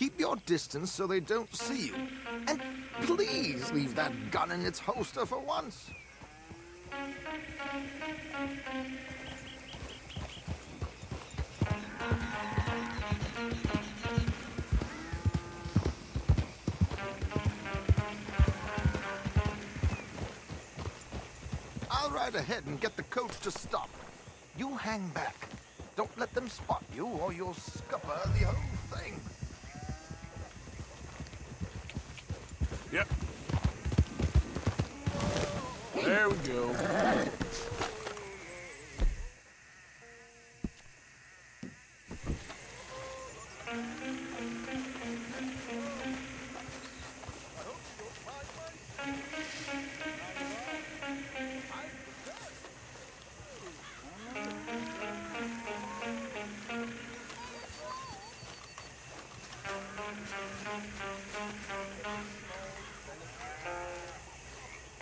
Keep your distance so they don't see you. And please leave that gun in its holster for once. I'll ride ahead and get the coach to stop. You hang back. Don't let them spot you or you'll scupper the whole thing. Yep. There we go.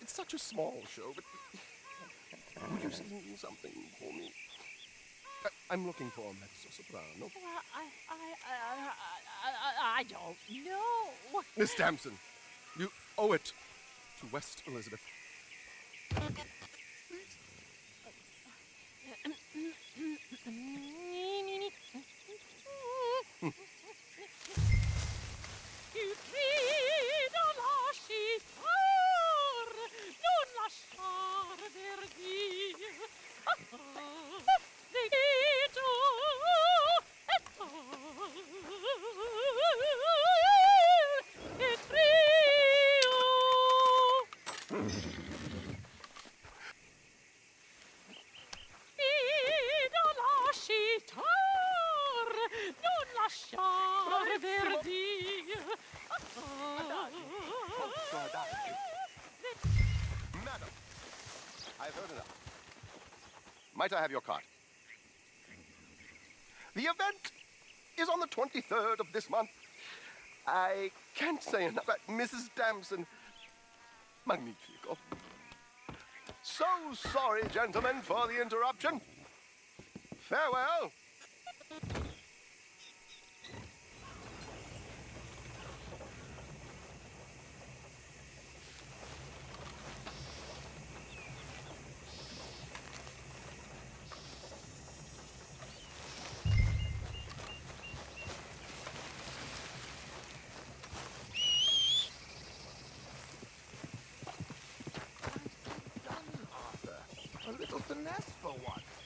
It's such a small show, but would you sing something for me? I'm looking for a mezzo-soprano. Well, I don't know. Miss Damson, you owe it to West Elizabeth. Madam, I've heard enough. Might I have your card? The event is on the 23rd of this month. I can't say enough about Mrs. Damson. Magnifico. So sorry, gentlemen, for the interruption. Farewell. A little to Nespa once.